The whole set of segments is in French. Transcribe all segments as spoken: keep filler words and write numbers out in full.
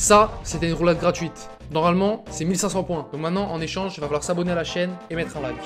Ça, c'était une roulade gratuite. Normalement, c'est mille cinq cents points. Donc maintenant, en échange, il va falloir s'abonner à la chaîne et mettre un like.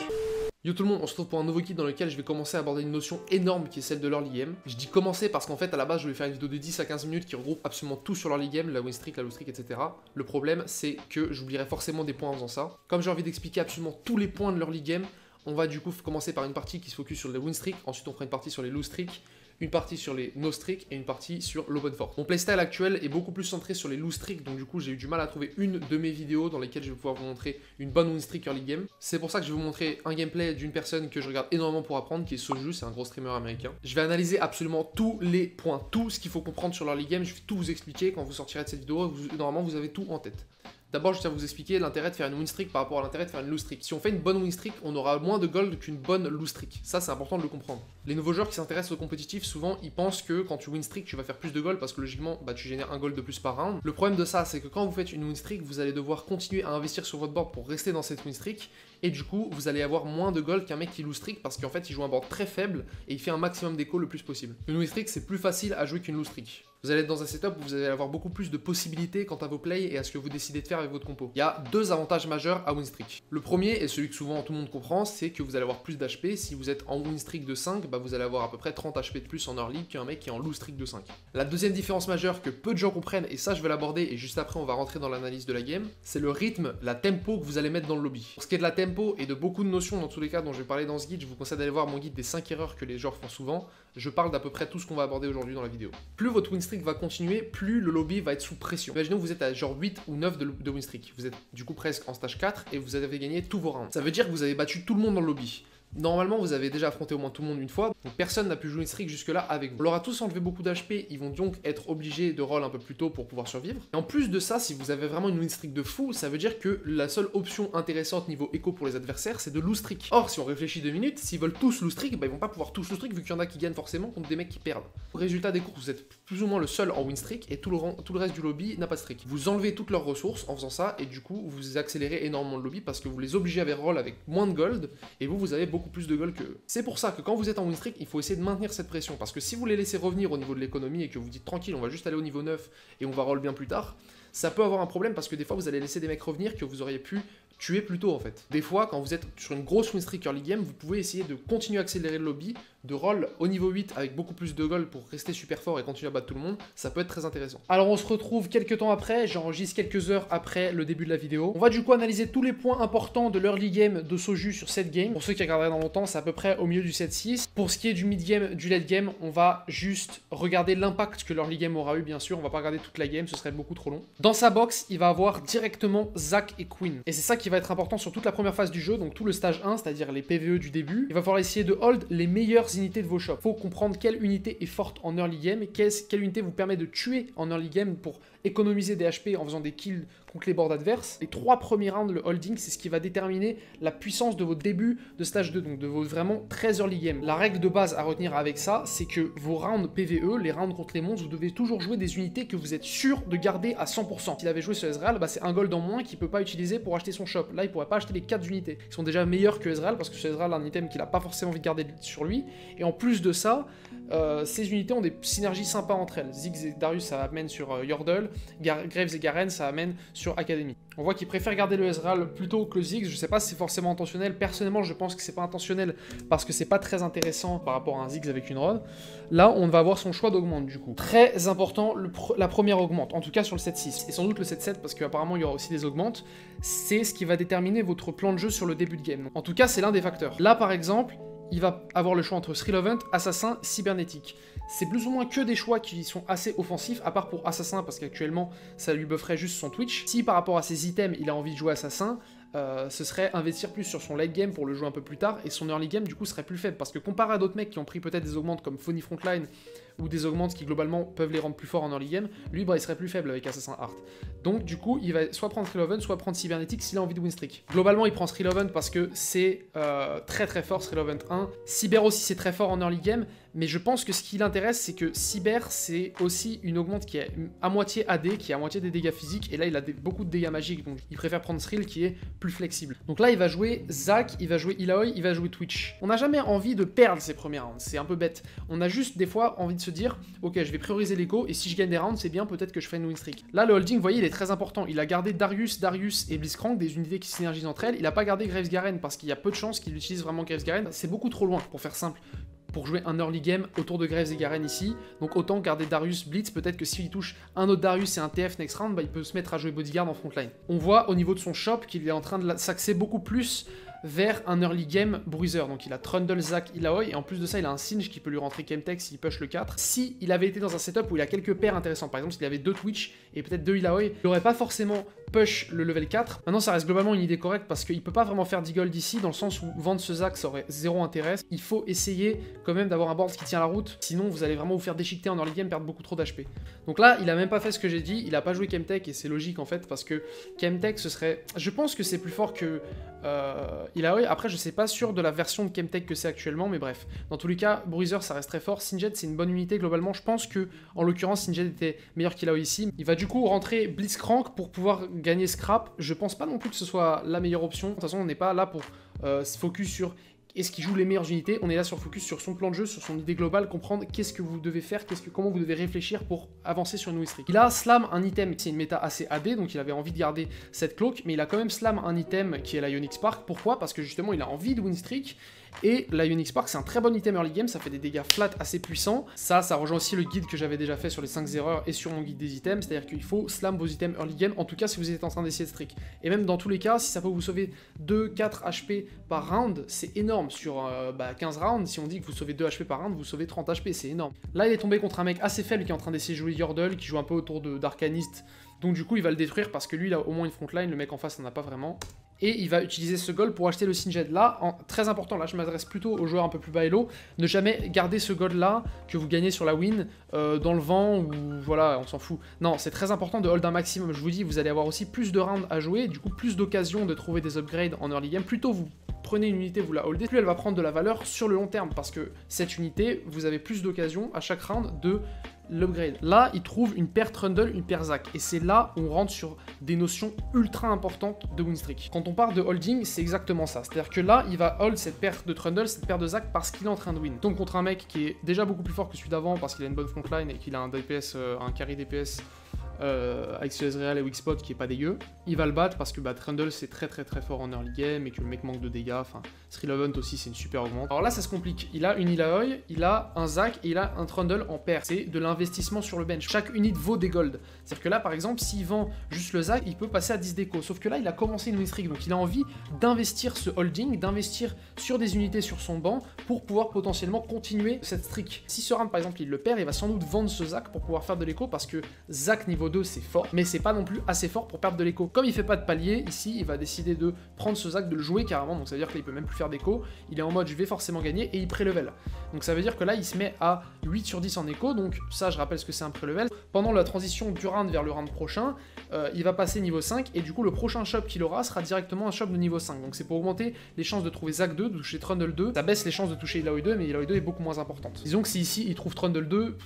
Yo tout le monde, on se retrouve pour un nouveau guide dans lequel je vais commencer à aborder une notion énorme qui est celle de l'early game. Je dis commencer parce qu'en fait à la base je voulais faire une vidéo de dix à quinze minutes qui regroupe absolument tout sur l'early game, la win streak, la low streak, et cetera. Le problème c'est que j'oublierai forcément des points en faisant ça. Comme j'ai envie d'expliquer absolument tous les points de l'early game, on va du coup commencer par une partie qui se focus sur les win streak, ensuite on fera une partie sur les low streak, une partie sur les no streak et une partie sur l'open fork. Mon playstyle actuel est beaucoup plus centré sur les loose streak, donc du coup j'ai eu du mal à trouver une de mes vidéos dans lesquelles je vais pouvoir vous montrer une bonne win streak early game. C'est pour ça que je vais vous montrer un gameplay d'une personne que je regarde énormément pour apprendre, qui est Soju, c'est un gros streamer américain. Je vais analyser absolument tous les points, tout ce qu'il faut comprendre sur l'early game, je vais tout vous expliquer quand vous sortirez de cette vidéo, vous, normalement vous avez tout en tête. D'abord, je tiens à vous expliquer l'intérêt de faire une win streak par rapport à l'intérêt de faire une lose streak. Si on fait une bonne win streak, on aura moins de gold qu'une bonne lose streak. Ça, c'est important de le comprendre. Les nouveaux joueurs qui s'intéressent au compétitif, souvent, ils pensent que quand tu win streak, tu vas faire plus de gold parce que logiquement, bah, tu génères un gold de plus par round. Le problème de ça, c'est que quand vous faites une win streak, vous allez devoir continuer à investir sur votre board pour rester dans cette win streak. Et du coup, vous allez avoir moins de gold qu'un mec qui lose streak parce qu'en fait, il joue un board très faible et il fait un maximum d'écho le plus possible. Une win streak, c'est plus facile à jouer qu'une lose streak. Vous allez être dans un setup où vous allez avoir beaucoup plus de possibilités quant à vos plays et à ce que vous décidez de faire avec votre compo. Il y a deux avantages majeurs à win streak. Le premier, et celui que souvent tout le monde comprend, c'est que vous allez avoir plus d'H P. Si vous êtes en win streak de cinq, bah vous allez avoir à peu près trente H P de plus en early qu'un mec qui est en lose streak de cinq. La deuxième différence majeure que peu de gens comprennent, et ça je vais l'aborder et juste après on va rentrer dans l'analyse de la game, c'est le rythme, la tempo que vous allez mettre dans le lobby. Pour ce qui est de la tempo et de beaucoup de notions dans tous les cas dont je vais parler dans ce guide, je vous conseille d'aller voir mon guide des cinq erreurs que les joueurs font souvent. Je parle d'à peu près tout ce qu'on va aborder aujourd'hui dans la vidéo. Plus votre win streak va continuer, plus le lobby va être sous pression. Imaginons que vous êtes à genre huit ou neuf de, de win streak. Vous êtes du coup presque en stage quatre et vous avez gagné tous vos rounds. Ça veut dire que vous avez battu tout le monde dans le lobby. Normalement, vous avez déjà affronté au moins tout le monde une fois, donc personne n'a pu jouer une streak jusque-là avec vous. On leur a tous enlevé beaucoup d'H P, ils vont donc être obligés de roll un peu plus tôt pour pouvoir survivre. Et en plus de ça, si vous avez vraiment une win streak de fou, ça veut dire que la seule option intéressante niveau écho pour les adversaires, c'est de lose streak. Or, si on réfléchit deux minutes, s'ils veulent tous lose streak, bah, ils vont pas pouvoir tous lose streak vu qu'il y en a qui gagnent forcément contre des mecs qui perdent. Résultat des courses, vous êtes plus ou moins le seul en win streak et tout le, tout le reste du lobby n'a pas de streak. Vous enlevez toutes leurs ressources en faisant ça et du coup, vous accélérez énormément le lobby parce que vous les obligez à roll avec moins de gold et vous, vous avez beaucoup plus de gold que eux. C'est pour ça que quand vous êtes en win streak, il faut essayer de maintenir cette pression parce que si vous les laissez revenir au niveau de l'économie et que vous dites tranquille, on va juste aller au niveau neuf et on va roll bien plus tard, ça peut avoir un problème parce que des fois vous allez laisser des mecs revenir que vous auriez pu tuer plus tôt en fait. Des fois, quand vous êtes sur une grosse win streak early game, vous pouvez essayer de continuer à accélérer le lobby, de roll au niveau huit avec beaucoup plus de gold pour rester super fort et continuer à battre tout le monde. Ça peut être très intéressant. Alors on se retrouve quelques temps après, j'enregistre quelques heures après le début de la vidéo. On va du coup analyser tous les points importants de l'early game de Soju sur cette game. Pour ceux qui regarderaient dans longtemps, c'est à peu près au milieu du sept six. Pour ce qui est du mid game, du late game, on va juste regarder l'impact que l'early game aura eu bien sûr. On va pas regarder toute la game, ce serait beaucoup trop long. Dans sa box, il va avoir directement Zac et Queen. Et c'est ça qui va être important sur toute la première phase du jeu, donc tout le stage un, c'est-à-dire les P V E du début. Il va falloir essayer de hold les meilleures unités de vos shops. Il faut comprendre quelle unité est forte en early game, et quelle unité vous permet de tuer en early game pour économiser des H P en faisant des kills contre les boards adverses. Les trois premiers rounds, le holding, c'est ce qui va déterminer la puissance de votre début de stage deux, donc de vos vraiment très early game. La règle de base à retenir avec ça, c'est que vos rounds P V E, les rounds contre les monstres, vous devez toujours jouer des unités que vous êtes sûr de garder à cent pour cent. S'il avait joué sur Ezreal, bah c'est un gold en moins qu'il peut pas utiliser pour acheter son shop. Là, il pourrait pas acheter les quatre unités qui sont déjà meilleures que Ezreal parce que sur Ezreal, un item qu'il a pas forcément envie de garder sur lui. Et en plus de ça, euh, ces unités ont des synergies sympas entre elles. Ziggs et Darius, ça amène sur euh, Yordle. Gar Graves et Garen, ça amène sur Academy. On voit qu'il préfère garder le Ezreal plutôt que le Ziggs. Je sais pas si c'est forcément intentionnel. Personnellement, je pense que c'est pas intentionnel parce que c'est pas très intéressant par rapport à un Ziggs avec une Rod. Là, on va avoir son choix d'augmente du coup. Très important, le pr la première augmente, en tout cas sur le sept six. Et sans doute le sept sept parce qu'apparemment, il y aura aussi des augmentes. C'est ce qui va déterminer votre plan de jeu sur le début de game. En tout cas, c'est l'un des facteurs. Là, par exemple, il va avoir le choix entre Thrillevent, Assassin, Cybernétique. C'est plus ou moins que des choix qui sont assez offensifs, à part pour Assassin, parce qu'actuellement, ça lui bufferait juste son Twitch. Si par rapport à ses items, il a envie de jouer Assassin, Euh, ce serait investir plus sur son late game pour le jouer un peu plus tard et son early game du coup serait plus faible parce que comparé à d'autres mecs qui ont pris peut-être des augmentes comme Phony Frontline ou des augmentes qui globalement peuvent les rendre plus forts en early game, lui bah, il serait plus faible avec Assassin Heart. Donc du coup il va soit prendre Thrillevent, soit prendre Cybernétique s'il a envie de win streak. Globalement il prend Thrillevent parce que c'est euh, très très fort, Thrillevent un. Cyber aussi c'est très fort en early game, mais je pense que ce qui l'intéresse c'est que Cyber c'est aussi une augmente qui est à moitié A D, qui est à moitié des dégâts physiques et là il a des, beaucoup de dégâts magiques donc il préfère prendre Thrill qui est plus flexible. Donc là, il va jouer Zac, il va jouer Illaoi, il va jouer Twitch. On n'a jamais envie de perdre ces premiers rounds, c'est un peu bête. On a juste des fois envie de se dire ok, je vais prioriser l'éco, et si je gagne des rounds, c'est bien, peut-être que je fais une win streak. Là, le holding, vous voyez, il est très important. Il a gardé Darius, Darius et Blitzcrank, des unités qui synergisent entre elles. Il n'a pas gardé Gravesgaren parce qu'il y a peu de chances qu'il utilise vraiment Gravesgaren. C'est beaucoup trop loin, pour faire simple, pour jouer un early game autour de Gravesgaren ici. Donc autant garder Darius Blitz, peut-être que s'il touche un autre Darius et un T F next round, bah, il peut se mettre à jouer Bodyguard en frontline. On voit au niveau de son shop qu'il est en train de s'axer beaucoup plus vers un early game bruiser. Donc il a Trundle, Zac, Illaoi, et en plus de ça, il a un Singe qui peut lui rentrer Chemtech s'il push le quatre. Si il avait été dans un setup où il a quelques paires intéressants, par exemple s'il avait deux Twitch et peut-être deux Illaoi, il n'aurait pas forcément push le level quatre. Maintenant, ça reste globalement une idée correcte parce qu'il peut pas vraiment faire D-Gold ici, dans le sens où vendre ce Zac, ça aurait zéro intérêt. Il faut essayer quand même d'avoir un board qui tient la route, sinon vous allez vraiment vous faire déchiqueter en early game, perdre beaucoup trop d'H P. Donc là, il a même pas fait ce que j'ai dit, il a pas joué Chemtech, et c'est logique en fait, parce que Chemtech, ce serait... Je pense que c'est plus fort que... Euh... Illaoi. Après, je sais pas sûr de la version de Chemtech que c'est actuellement, mais bref. Dans tous les cas, Bruiser, ça reste très fort. Singed, c'est une bonne unité globalement. Je pense que, en l'occurrence, Singed était meilleur qu'Illaoi ici. Il va du coup rentrer Blitzcrank pour pouvoir gagner Scrap. Je pense pas non plus que ce soit la meilleure option. De toute façon, on n'est pas là pour euh, se focus sur est-ce qu'il joue les meilleures unités. On est là sur focus sur son plan de jeu, sur son idée globale, comprendre qu'est-ce que vous devez faire, qu'est-ce que, comment vous devez réfléchir pour avancer sur une win streak. Il a slam un item, c'est une méta assez A D, donc il avait envie de garder cette cloque, mais il a quand même slam un item qui est la Ionic Spark. Pourquoi? Parce que justement, il a envie de win streak, et la Ionic Spark, c'est un très bon item early game, ça fait des dégâts flat assez puissants. Ça, ça rejoint aussi le guide que j'avais déjà fait sur les cinq erreurs et sur mon guide des items, c'est-à-dire qu'il faut slam vos items early game, en tout cas si vous êtes en train d'essayer de streak. Et même dans tous les cas, si ça peut vous sauver deux quatre H P par round, c'est énorme. Sur euh, bah, quinze rounds, si on dit que vous sauvez deux H P par round, vous sauvez trente H P, c'est énorme. Là, il est tombé contre un mec assez faible qui est en train d'essayer de jouer Yordle, qui joue un peu autour d'Arcaniste. Donc du coup, il va le détruire parce que lui, il a au moins une frontline, le mec en face n'en a pas vraiment. Et il va utiliser ce gold pour acheter le Singed. Là, en, très important, là je m'adresse plutôt aux joueurs un peu plus bas elo, ne jamais garder ce gold là que vous gagnez sur la win euh, dans le vent ou voilà, on s'en fout. Non, c'est très important de hold un maximum. Je vous dis, vous allez avoir aussi plus de rounds à jouer, du coup plus d'occasions de trouver des upgrades en early game. Plutôt vous prenez une unité, vous la holdez, plus elle va prendre de la valeur sur le long terme parce que cette unité, vous avez plus d'occasions à chaque round de l'upgrade. Là, il trouve une paire Trundle, une paire Zac. Et c'est là où on rentre sur des notions ultra importantes de winstreak. Quand on parle de holding, c'est exactement ça. C'est-à-dire que là, il va hold cette paire de Trundle, cette paire de Zac parce qu'il est en train de win. Donc contre un mec qui est déjà beaucoup plus fort que celui d'avant parce qu'il a une bonne frontline et qu'il a un D P S, euh, un carry D P S euh, avec ses Ezreal et Weak Spot qui est pas dégueu. Il va le battre parce que bah, Trundle c'est très très très fort en early game et que le mec manque de dégâts. Enfin, Srillevant aussi c'est une super augmente. Alors là, ça se complique. Il a une Illaoi, il a un Zac et il a un Trundle en paire. C'est de investissement sur le bench. Chaque unité vaut des golds. C'est-à-dire que là, par exemple, s'il vend juste le Zac, il peut passer à dix déco. Sauf que là, il a commencé une win streak, donc il a envie d'investir ce holding, d'investir sur des unités sur son banc pour pouvoir potentiellement continuer cette streak. Si ce round, par exemple, il le perd, il va sans doute vendre ce Zac pour pouvoir faire de l'écho parce que Zac niveau deux, c'est fort, mais c'est pas non plus assez fort pour perdre de l'écho. Comme il fait pas de palier, ici, il va décider de prendre ce Zac, de le jouer carrément, donc ça veut dire qu'il peut même plus faire d'écho. Il est en mode, je vais forcément gagner et il pré-level. Donc ça veut dire que là, il se met à huit sur dix en écho, donc ça, je rappelle ce que c'est un pré-level. Pendant la transition du round vers le round prochain, euh, il va passer niveau cinq, et du coup, le prochain shop qu'il aura sera directement un shop de niveau cinq. Donc c'est pour augmenter les chances de trouver Zac deux, de toucher Trundle deux. Ça baisse les chances de toucher Illaoi deux, mais Illaoi deux est beaucoup moins importante. Disons que si ici, il trouve Trundle deux...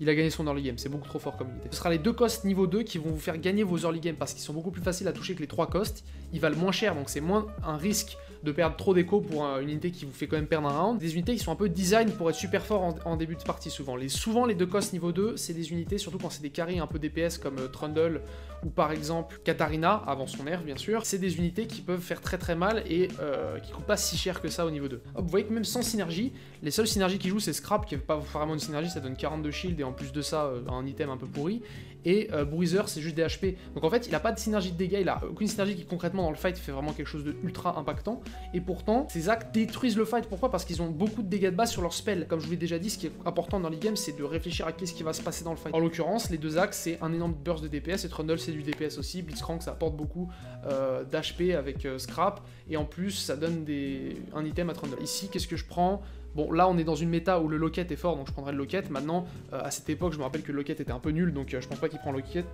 il a gagné son early game, c'est beaucoup trop fort comme unité. Ce sera les deux costs niveau deux qui vont vous faire gagner vos early game parce qu'ils sont beaucoup plus faciles à toucher que les trois costs. Ils valent moins cher, donc c'est moins un risque de perdre trop d'écho pour une unité qui vous fait quand même perdre un round. Des unités qui sont un peu design pour être super fort en, en début de partie souvent. Les, souvent les deux costs niveau deux, c'est des unités, surtout quand c'est des carries un peu D P S comme euh, Trundle ou par exemple Katarina, avant son nerf bien sûr. C'est des unités qui peuvent faire très très mal et euh, qui coûtent pas si cher que ça au niveau deux. Hop, vous voyez que même sans synergie, les seules synergies qui jouent c'est Scrap qui n'a pas vraiment une synergie, ça donne quarante-deux shield et en plus de ça euh, un item un peu pourri, et euh, Bruiser c'est juste des H P, donc en fait il a pas de synergie de dégâts, il a aucune synergie qui concrètement dans le fight fait vraiment quelque chose de ultra impactant, et pourtant ces actes détruisent le fight. Pourquoi? Parce qu'ils ont beaucoup de dégâts de base sur leur spell. Comme je vous l'ai déjà dit, ce qui est important dans les games c'est de réfléchir à qu'est-ce qui va se passer dans le fight. En l'occurrence les deux actes c'est un énorme burst de D P S, et Trundle c'est du D P S aussi, Blitzcrank ça apporte beaucoup euh, d'H P avec euh, Scrap, et en plus ça donne des... un item à Trundle. Ici qu'est-ce que je prends? Bon, là, on est dans une méta où le Locket est fort, donc je prendrai le Locket. Maintenant, euh, à cette époque, je me rappelle que le Locket était un peu nul, donc euh, je pense pas qu'il prend le Locket.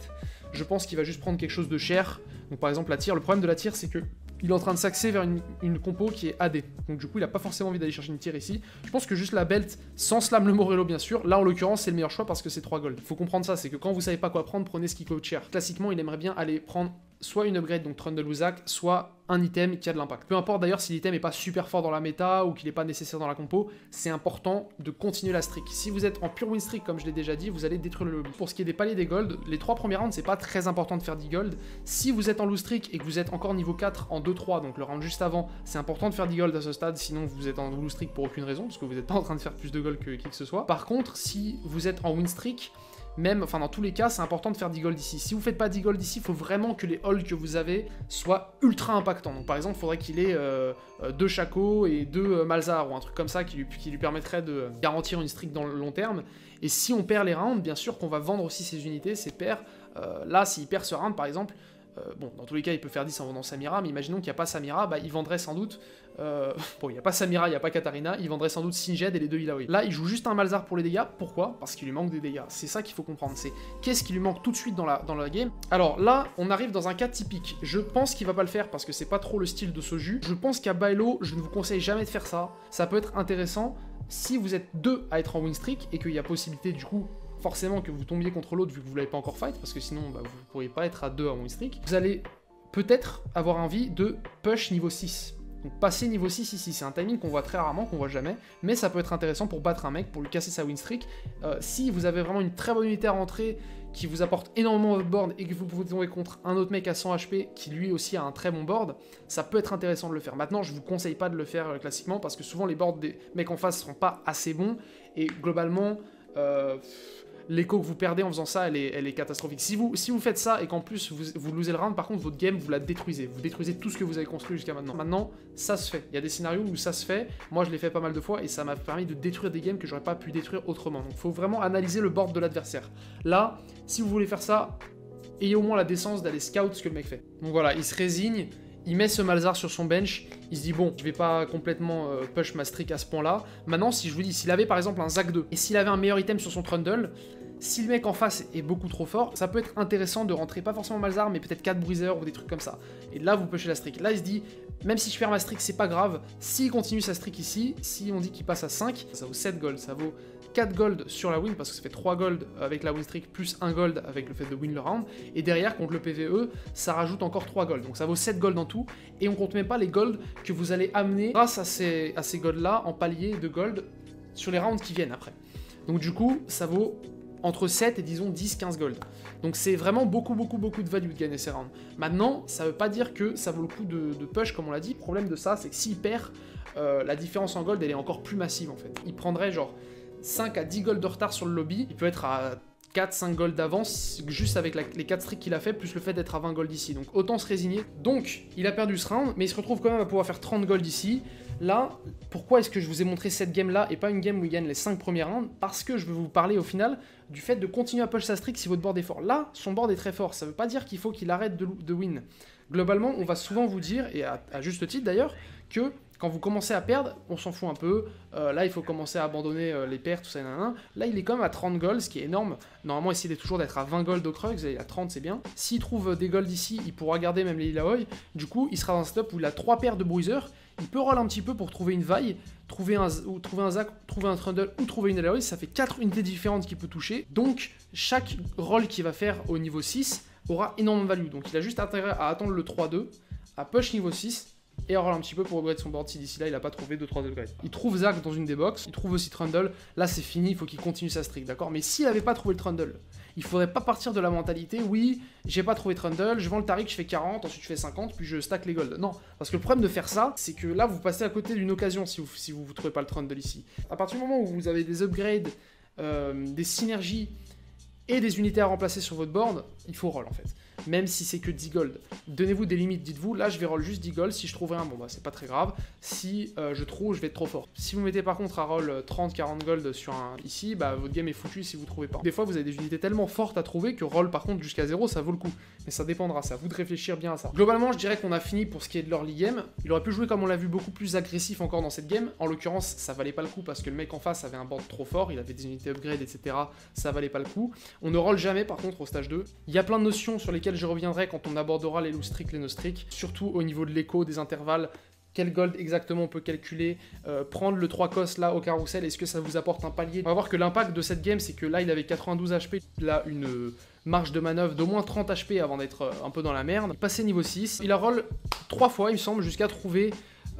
Je pense qu'il va juste prendre quelque chose de cher. Donc, par exemple, la tire. Le problème de la tire, c'est que il est en train de s'axer vers une, une compo qui est A D. Donc, du coup, il a pas forcément envie d'aller chercher une tire ici. Je pense que juste la belt, sans slam le Morello, bien sûr. Là, en l'occurrence, c'est le meilleur choix parce que c'est trois gold. Faut comprendre ça, c'est que quand vous savez pas quoi prendre, prenez ce qui coûte cher. Classiquement, il aimerait bien aller prendre soit une upgrade, donc Trundle-Wuzak, soit un item qui a de l'impact. Peu importe d'ailleurs si l'item n'est pas super fort dans la méta ou qu'il n'est pas nécessaire dans la compo, c'est important de continuer la streak. Si vous êtes en pure win streak, comme je l'ai déjà dit, vous allez détruire le lobby. Pour ce qui est des paliers des golds, les trois premières rounds, c'est pas très important de faire dix golds. Si vous êtes en loose streak et que vous êtes encore niveau quatre en deux trois, donc le round juste avant, c'est important de faire dix golds à ce stade, sinon vous êtes en loose streak pour aucune raison, parce que vous n'êtes pas en train de faire plus de golds que qui que ce soit. Par contre, si vous êtes en win streak, même, enfin dans tous les cas, c'est important de faire dix golds ici. Si vous faites pas dix golds ici, il faut vraiment que les holds que vous avez soient ultra impactants. Donc par exemple, il faudrait qu'il ait euh, deux Shaco et deux euh, Malzahar ou un truc comme ça qui lui, qui lui permettrait de garantir une streak dans le long terme. Et si on perd les rounds, bien sûr qu'on va vendre aussi ses unités, ses paires. Euh, là, s'il perd ce round par exemple, euh, bon, dans tous les cas, il peut faire dix en vendant Samira, mais imaginons qu'il n'y a pas Samira, bah, il vendrait sans doute... Euh, bon, il n'y a pas Samira, il n'y a pas Katarina, il vendrait sans doute Singed et les deux Illaoi. Là, il joue juste un Malzahar pour les dégâts. Pourquoi? Parce qu'il lui manque des dégâts. C'est ça qu'il faut comprendre, c'est qu'est-ce qui lui manque tout de suite dans la, dans la game. Alors là, on arrive dans un cas typique. Je pense qu'il va pas le faire parce que c'est pas trop le style de ce jus. Je pense qu'à Baello, je ne vous conseille jamais de faire ça. Ça peut être intéressant si vous êtes deux à être en win streak et qu'il y a possibilité du coup... forcément que vous tombiez contre l'autre vu que vous l'avez pas encore fight, parce que sinon bah, vous ne pourriez pas être à deux en win streak. Vous allez peut-être avoir envie de push niveau six. Donc passer niveau six ici, c'est un timing qu'on voit très rarement, qu'on voit jamais, mais ça peut être intéressant pour battre un mec, pour lui casser sa win streak. Euh, si vous avez vraiment une très bonne unité à rentrer qui vous apporte énormément votre board et que vous pouvez tomber contre un autre mec à cent H P qui lui aussi a un très bon board, ça peut être intéressant de le faire. Maintenant, je vous conseille pas de le faire classiquement parce que souvent les boards des mecs en face seront pas assez bons et globalement... Euh... l'écho que vous perdez en faisant ça, elle est, elle est catastrophique. Si vous, si vous faites ça et qu'en plus vous, vous losez le round, par contre votre game, vous la détruisez. Vous détruisez tout ce que vous avez construit jusqu'à maintenant. Maintenant, ça se fait. Il y a des scénarios où ça se fait. Moi, je l'ai fait pas mal de fois et ça m'a permis de détruire des games que j'aurais pas pu détruire autrement. Donc, il faut vraiment analyser le board de l'adversaire. Là, si vous voulez faire ça, ayez au moins la décence d'aller scout ce que le mec fait. Donc voilà, il se résigne. Il met ce Malzahar sur son bench, il se dit bon, je vais pas complètement euh, push ma streak à ce point-là. Maintenant, si je vous dis, s'il avait par exemple un Zac deux, et s'il avait un meilleur item sur son Trundle, si le mec en face est beaucoup trop fort, ça peut être intéressant de rentrer pas forcément Malzahar, mais peut-être quatre Bruisers ou des trucs comme ça. Et là, vous pushez la streak. Là, il se dit, même si je perds ma streak, c'est pas grave. S'il continue sa streak ici, si on dit qu'il passe à cinq, ça vaut sept gold, ça vaut... quatre gold sur la win, parce que ça fait trois gold avec la win streak, plus un gold avec le fait de win le round, et derrière, contre le P V E, ça rajoute encore trois gold, donc ça vaut sept gold en tout, et on compte même pas les gold que vous allez amener grâce à ces, à ces gold-là, en palier de gold, sur les rounds qui viennent après. Donc du coup, ça vaut entre sept et disons dix quinze gold. Donc c'est vraiment beaucoup, beaucoup, beaucoup de value de gagner ces rounds. Maintenant, ça veut pas dire que ça vaut le coup de, de push, comme on l'a dit. Le problème de ça, c'est que s'il perd, euh, la différence en gold, elle est encore plus massive, en fait. Il prendrait genre... cinq à dix gold de retard sur le lobby, il peut être à quatre cinq gold d'avance juste avec la, les quatre streaks qu'il a fait, plus le fait d'être à vingt gold ici, donc autant se résigner. Donc il a perdu ce round, mais il se retrouve quand même à pouvoir faire trente gold ici. Là, pourquoi est-ce que je vous ai montré cette game là et pas une game où il gagne les cinq premières rounds? Parce que je veux vous parler au final du fait de continuer à push sa streak si votre board est fort. Là, son board est très fort, ça veut pas dire qu'il faut qu'il arrête de, de win. Globalement, on va souvent vous dire, et à, à juste titre d'ailleurs, que quand vous commencez à perdre, on s'en fout un peu. Euh, là, il faut commencer à abandonner euh, les pertes, tout ça, nanana. Là, il est quand même à trente gold, ce qui est énorme. Normalement, essayez toujours d'être à vingt gold au Krug, à trente, c'est bien. S'il trouve euh, des gold ici, il pourra garder même les Illaoi. Du coup, il sera dans un setup où il a trois paires de bruisers. Il peut roll un petit peu pour trouver une vaille, trouver un, ou trouver un Zac, trouver un Trundle ou trouver une Illaoi. Ça fait quatre unités différentes qu'il peut toucher. Donc, chaque roll qu'il va faire au niveau six aura énormément de value. Donc, il a juste intérêt à attendre le trois deux, à push niveau six, et on roll un petit peu pour upgrade son board si d'ici là il a pas trouvé deux trois upgrades. Il trouve Zac dans une des box, il trouve aussi Trundle, là c'est fini, il faut qu'il continue sa streak, d'accord? Mais s'il avait pas trouvé le Trundle, il faudrait pas partir de la mentalité, oui, j'ai pas trouvé Trundle, je vends le Taric, je fais quarante, ensuite je fais cinquante, puis je stack les gold. Non, parce que le problème de faire ça, c'est que là vous passez à côté d'une occasion si vous si vous, vous trouvez pas le Trundle ici. À partir du moment où vous avez des upgrades, euh, des synergies, et des unités à remplacer sur votre board, il faut roll en fait. Même si c'est que dix gold. Donnez-vous des limites, dites-vous, là je vais roll juste dix gold, si je trouve rien, bon bah c'est pas très grave. Si euh, je trouve, je vais être trop fort. Si vous mettez par contre à roll trente quarante gold sur un ici, bah votre game est foutu si vous trouvez pas. Des fois vous avez des unités tellement fortes à trouver que roll par contre jusqu'à zéro, ça vaut le coup. Mais ça dépendra, c'est à vous de réfléchir bien à ça. Globalement, je dirais qu'on a fini pour ce qui est de l'early game. Il aurait pu jouer comme on l'a vu beaucoup plus agressif encore dans cette game. En l'occurrence, ça valait pas le coup parce que le mec en face avait un board trop fort, il avait des unités upgrade, et cetera. Ça valait pas le coup. On ne roll jamais par contre au stage deux. Il y a plein de notions sur lesquelles je reviendrai quand on abordera les loose streaks, les no streaks, surtout au niveau de l'écho, des intervalles, quel gold exactement on peut calculer, euh, prendre le trois cos là au carrousel, est-ce que ça vous apporte un palier? On va voir que l'impact de cette game, c'est que là il avait quatre-vingt-douze H P, là une marge de manœuvre d'au moins trente H P avant d'être un peu dans la merde. Passé niveau six, il a roll trois fois, il me semble, jusqu'à trouver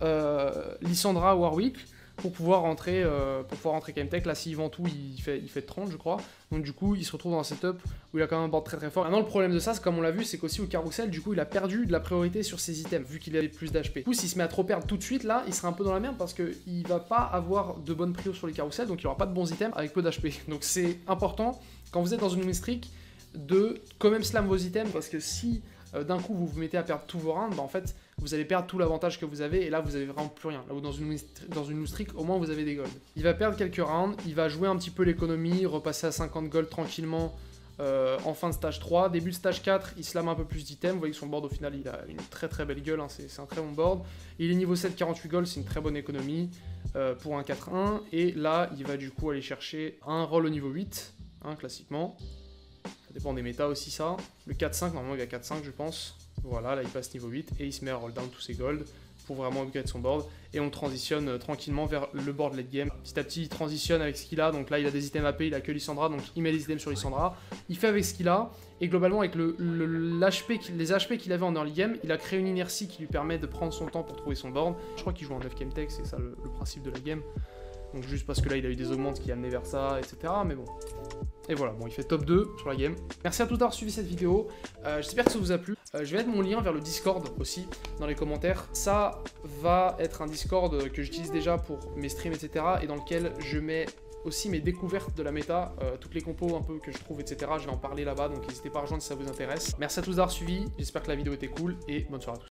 euh, Lissandra Warwick pour pouvoir rentrer euh, pour pouvoir rentrer Kemtech. Là, s'il vend tout, il fait, il fait trente, je crois. Donc du coup, il se retrouve dans un setup où il a quand même un board très très fort. Maintenant, le problème de ça, c'est comme on l'a vu, c'est qu'aussi au carousel, du coup, il a perdu de la priorité sur ses items, vu qu'il avait plus d'H P. Du coup, s'il se met à trop perdre tout de suite, là, il sera un peu dans la merde parce qu'il va pas avoir de bonnes prios sur les carousels, donc il aura pas de bons items avec peu d'H P. Donc c'est important, quand vous êtes dans une win streak, de quand même slam vos items, parce que si euh, d'un coup vous vous mettez à perdre tous vos rounds, bah en fait vous allez perdre tout l'avantage que vous avez et là vous avez vraiment plus rien. Là où dans une dans une streak, au moins vous avez des golds. Il va perdre quelques rounds, il va jouer un petit peu l'économie, repasser à cinquante golds tranquillement euh, en fin de stage trois. Début de stage quatre, il slame un peu plus d'items. Vous voyez que son board au final il a une très très belle gueule, hein, c'est un très bon board. Il est niveau sept, quarante-huit golds, c'est une très bonne économie euh, pour un quatre un. Et là il va du coup aller chercher un roll au niveau huit, hein, classiquement. Ça dépend des méta aussi, ça. Le quatre cinq, normalement il a quatre cinq, je pense. Voilà, là il passe niveau huit et il se met à roll down tous ses golds pour vraiment upgrade son board. Et on transitionne euh, tranquillement vers le board late game. Petit à petit, il transitionne avec ce qu'il a. Donc là, il a des items A P, il a que Lissandra, donc il met les items sur Lissandra. Il fait avec ce qu'il a. Et globalement, avec le, le, H P, les H P qu'il avait en early game, il a créé une inertie qui lui permet de prendre son temps pour trouver son board. Je crois qu'il joue en neuf Kemtech, c'est ça le, le principe de la game. Donc juste parce que là, il a eu des augmentes qui amenaient vers ça, et cetera. Mais bon... Et voilà, bon, il fait top deux sur la game. Merci à tous d'avoir suivi cette vidéo. Euh, J'espère que ça vous a plu. Euh, je vais mettre mon lien vers le Discord aussi dans les commentaires. Ça va être un Discord que j'utilise déjà pour mes streams, et cetera. Et dans lequel je mets aussi mes découvertes de la méta, euh, toutes les compos un peu que je trouve, et cetera. Je vais en parler là-bas, donc n'hésitez pas à rejoindre si ça vous intéresse. Merci à tous d'avoir suivi. J'espère que la vidéo était cool et bonne soirée à tous.